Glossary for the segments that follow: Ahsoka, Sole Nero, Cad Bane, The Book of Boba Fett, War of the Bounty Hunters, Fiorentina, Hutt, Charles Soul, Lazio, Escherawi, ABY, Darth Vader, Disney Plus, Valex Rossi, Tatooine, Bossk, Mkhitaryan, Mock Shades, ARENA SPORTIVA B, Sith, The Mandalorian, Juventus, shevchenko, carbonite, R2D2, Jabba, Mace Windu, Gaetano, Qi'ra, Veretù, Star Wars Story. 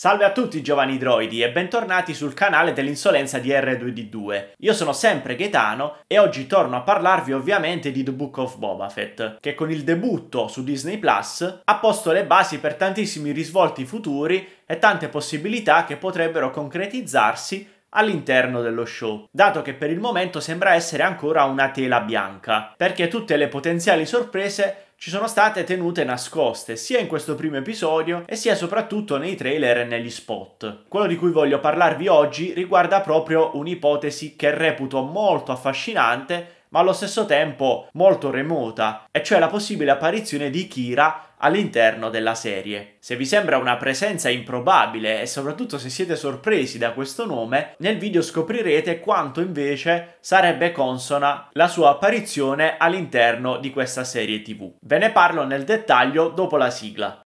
Salve a tutti giovani droidi e bentornati sul canale dell'insolenza di R2D2. Io sono sempre Gaetano e oggi torno a parlarvi ovviamente di The Book of Boba Fett, che con il debutto su Disney Plus ha posto le basi per tantissimi risvolti futuri e tante possibilità che potrebbero concretizzarsi all'interno dello show, dato che per il momento sembra essere ancora una tela bianca, perché tutte le potenziali sorprese ci sono state tenute nascoste sia in questo primo episodio e sia soprattutto nei trailer e negli spot. Quello di cui voglio parlarvi oggi riguarda proprio un'ipotesi che reputo molto affascinante ma allo stesso tempo molto remota, e cioè la possibile apparizione di Qi'ra all'interno della serie. Se vi sembra una presenza improbabile e soprattutto se siete sorpresi da questo nome, nel video scoprirete quanto invece sarebbe consona la sua apparizione all'interno di questa serie TV. Ve ne parlo nel dettaglio dopo la sigla.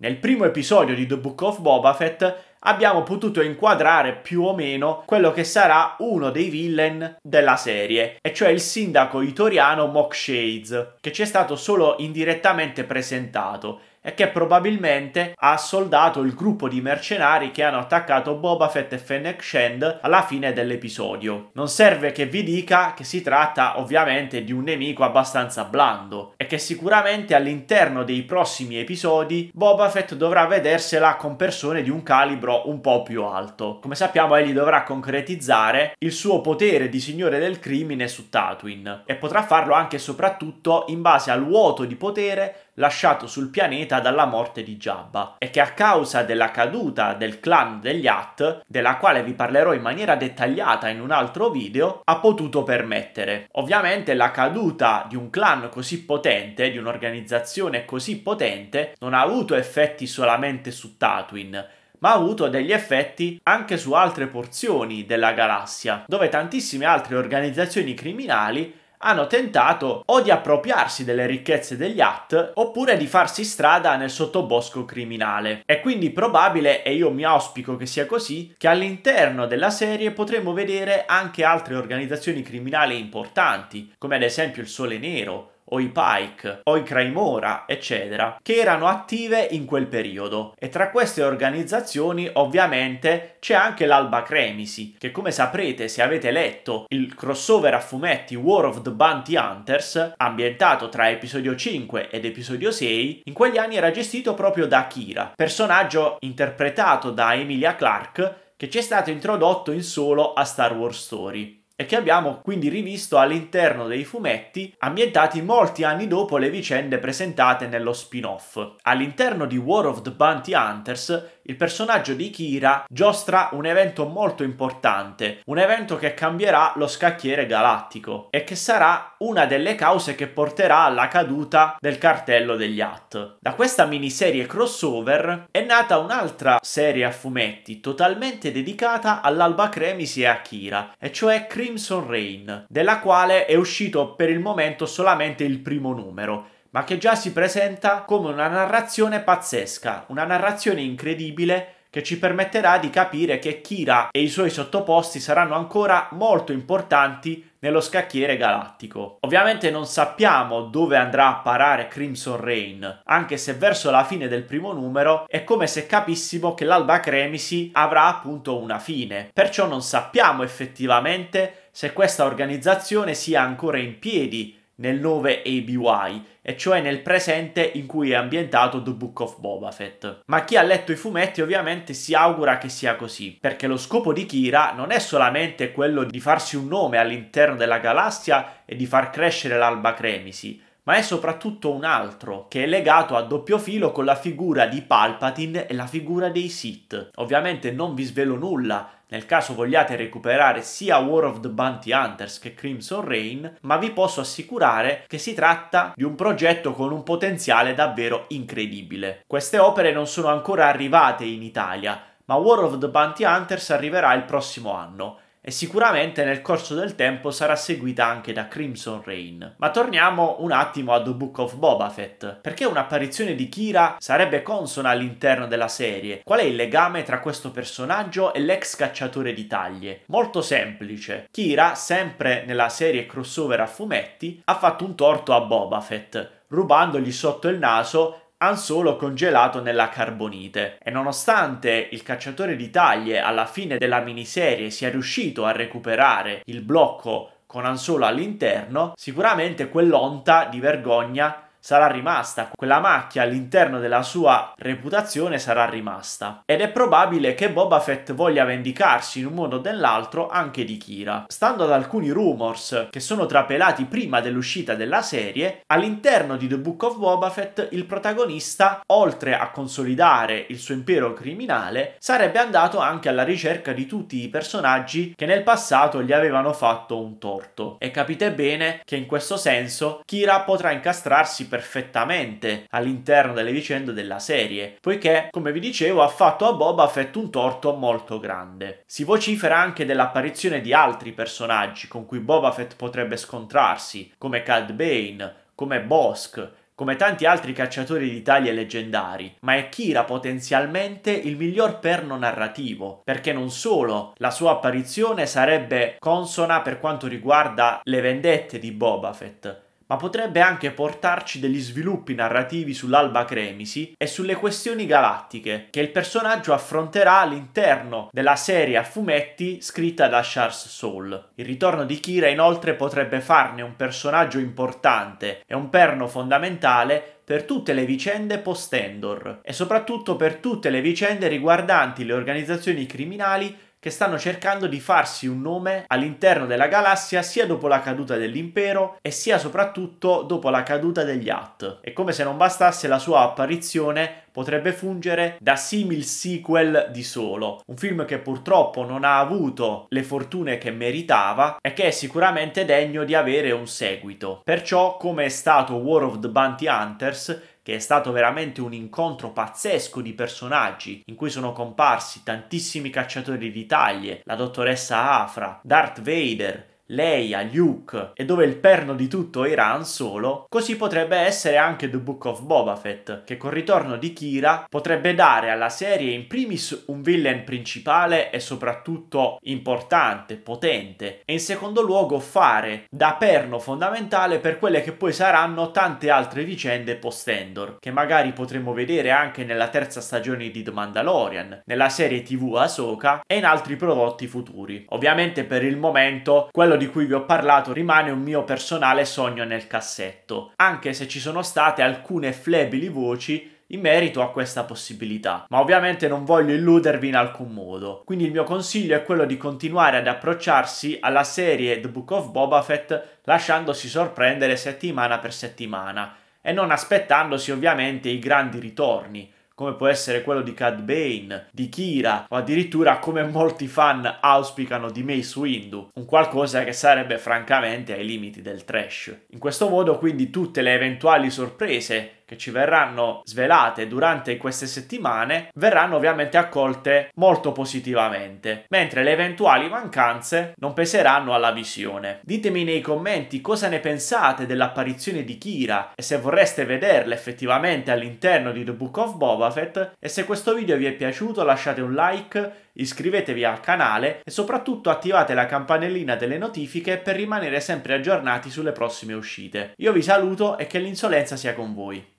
Nel primo episodio di The Book of Boba Fett abbiamo potuto inquadrare più o meno quello che sarà uno dei villain della serie, e cioè il sindaco itoriano Mock Shades, che ci è stato solo indirettamente presentato e che probabilmente ha assoldato il gruppo di mercenari che hanno attaccato Boba Fett e Fennec Shand alla fine dell'episodio. Non serve che vi dica che si tratta ovviamente di un nemico abbastanza blando e che sicuramente all'interno dei prossimi episodi Boba Fett dovrà vedersela con persone di un calibro un po' più alto. Come sappiamo, egli dovrà concretizzare il suo potere di signore del crimine su Tatooine e potrà farlo anche e soprattutto in base al vuoto di potere lasciato sul pianeta dalla morte di Jabba, e che a causa della caduta del clan degli Hutt, della quale vi parlerò in maniera dettagliata in un altro video, ha potuto permettere. Ovviamente la caduta di un clan così potente, di un'organizzazione così potente, non ha avuto effetti solamente su Tatooine, ma ha avuto degli effetti anche su altre porzioni della galassia, dove tantissime altre organizzazioni criminali hanno tentato o di appropriarsi delle ricchezze degli Hutt oppure di farsi strada nel sottobosco criminale. È quindi probabile, e io mi auspico che sia così, che all'interno della serie potremo vedere anche altre organizzazioni criminali importanti, come ad esempio il Sole Nero, o i Pike, o i Craimora, eccetera, che erano attive in quel periodo. E tra queste organizzazioni ovviamente c'è anche l'Alba Cremisi, che come saprete se avete letto il crossover a fumetti War of the Bounty Hunters, ambientato tra episodio 5 ed episodio 6, in quegli anni era gestito proprio da Qi'ra, personaggio interpretato da Emilia Clarke, che ci è stato introdotto in solo a Star Wars Story, e che abbiamo quindi rivisto all'interno dei fumetti ambientati molti anni dopo le vicende presentate nello spin-off. All'interno di War of the Bounty Hunters il personaggio di Qi'ra giostra un evento molto importante, un evento che cambierà lo scacchiere galattico e che sarà una delle cause che porterà alla caduta del cartello degli Hutt. Da questa miniserie crossover è nata un'altra serie a fumetti totalmente dedicata all'Alba Cremisi e a Qi'ra, e cioè Crimson Reign, della quale è uscito per il momento solamente il primo numero, ma che già si presenta come una narrazione pazzesca, una narrazione incredibile che ci permetterà di capire che Qi'ra e i suoi sottoposti saranno ancora molto importanti nello scacchiere galattico. Ovviamente non sappiamo dove andrà a parare Crimson Reign, anche se verso la fine del primo numero è come se capissimo che l'Alba Cremisi avrà appunto una fine, perciò non sappiamo effettivamente se questa organizzazione sia ancora in piedi nel 9 ABY, e cioè nel presente in cui è ambientato The Book of Boba Fett. Ma chi ha letto i fumetti ovviamente si augura che sia così, perché lo scopo di Qi'ra non è solamente quello di farsi un nome all'interno della galassia e di far crescere l'Alba Cremisi, ma è soprattutto un altro, che è legato a doppio filo con la figura di Palpatine e la figura dei Sith. Ovviamente non vi svelo nulla, nel caso vogliate recuperare sia War of the Bounty Hunters che Crimson Reign, ma vi posso assicurare che si tratta di un progetto con un potenziale davvero incredibile. Queste opere non sono ancora arrivate in Italia, ma War of the Bounty Hunters arriverà il prossimo anno, e sicuramente nel corso del tempo sarà seguita anche da Crimson Reign. Ma torniamo un attimo a The Book of Boba Fett, perché un'apparizione di Qi'ra sarebbe consona all'interno della serie. Qual è il legame tra questo personaggio e l'ex cacciatore di taglie? Molto semplice. Qi'ra, sempre nella serie crossover a fumetti, ha fatto un torto a Boba Fett, rubandogli sotto il naso Han Solo congelato nella carbonite, e nonostante il cacciatore di taglie alla fine della miniserie sia riuscito a recuperare il blocco con Han Solo all'interno, sicuramente quell'onta di vergogna sarà rimasta, quella macchia all'interno della sua reputazione sarà rimasta, ed è probabile che Boba Fett voglia vendicarsi in un modo o nell'altro anche di Qi'ra. Stando ad alcuni rumors che sono trapelati prima dell'uscita della serie, all'interno di The Book of Boba Fett il protagonista, oltre a consolidare il suo impero criminale, sarebbe andato anche alla ricerca di tutti i personaggi che nel passato gli avevano fatto un torto, e capite bene che in questo senso Qi'ra potrà incastrarsi perfettamente all'interno delle vicende della serie, poiché, come vi dicevo, ha fatto a Boba Fett un torto molto grande. Si vocifera anche dell'apparizione di altri personaggi con cui Boba Fett potrebbe scontrarsi, come Cad Bane, come Bossk, come tanti altri cacciatori di taglie leggendari, ma è Qi'ra potenzialmente il miglior perno narrativo, perché non solo la sua apparizione sarebbe consona per quanto riguarda le vendette di Boba Fett, ma potrebbe anche portarci degli sviluppi narrativi sull'Alba Cremisi e sulle questioni galattiche che il personaggio affronterà all'interno della serie a fumetti scritta da Charles Soul. Il ritorno di Qi'ra inoltre potrebbe farne un personaggio importante e un perno fondamentale per tutte le vicende post-Endor e soprattutto per tutte le vicende riguardanti le organizzazioni criminali che stanno cercando di farsi un nome all'interno della galassia sia dopo la caduta dell'Impero e sia soprattutto dopo la caduta degli Hutt. E come se non bastasse, la sua apparizione potrebbe fungere da simil sequel di Solo, un film che purtroppo non ha avuto le fortune che meritava e che è sicuramente degno di avere un seguito. Perciò, come è stato War of the Bounty Hunters, che è stato veramente un incontro pazzesco di personaggi, in cui sono comparsi tantissimi cacciatori di taglie, la dottoressa Afra, Darth Vader, Leia, Luke, e dove il perno di tutto era Han Solo, così potrebbe essere anche The Book of Boba Fett, che col ritorno di Qi'ra potrebbe dare alla serie in primis un villain principale e soprattutto importante, potente, e in secondo luogo fare da perno fondamentale per quelle che poi saranno tante altre vicende post-Endor, che magari potremo vedere anche nella terza stagione di The Mandalorian, nella serie TV Ahsoka e in altri prodotti futuri. Ovviamente per il momento quello di cui vi ho parlato rimane un mio personale sogno nel cassetto, anche se ci sono state alcune flebili voci in merito a questa possibilità, ma ovviamente non voglio illudervi in alcun modo. Quindi il mio consiglio è quello di continuare ad approcciarsi alla serie The Book of Boba Fett lasciandosi sorprendere settimana per settimana e non aspettandosi ovviamente i grandi ritorni, come può essere quello di Cad Bane, di Qi'ra o addirittura, come molti fan auspicano, di Mace Windu, un qualcosa che sarebbe francamente ai limiti del trash. In questo modo quindi tutte le eventuali sorprese che ci verranno svelate durante queste settimane verranno ovviamente accolte molto positivamente, mentre le eventuali mancanze non peseranno alla visione. Ditemi nei commenti cosa ne pensate dell'apparizione di Qi'ra e se vorreste vederla effettivamente all'interno di The Book of Boba Fett, e se questo video vi è piaciuto lasciate un like, iscrivetevi al canale e soprattutto attivate la campanellina delle notifiche per rimanere sempre aggiornati sulle prossime uscite. Io vi saluto e che l'insolenza sia con voi.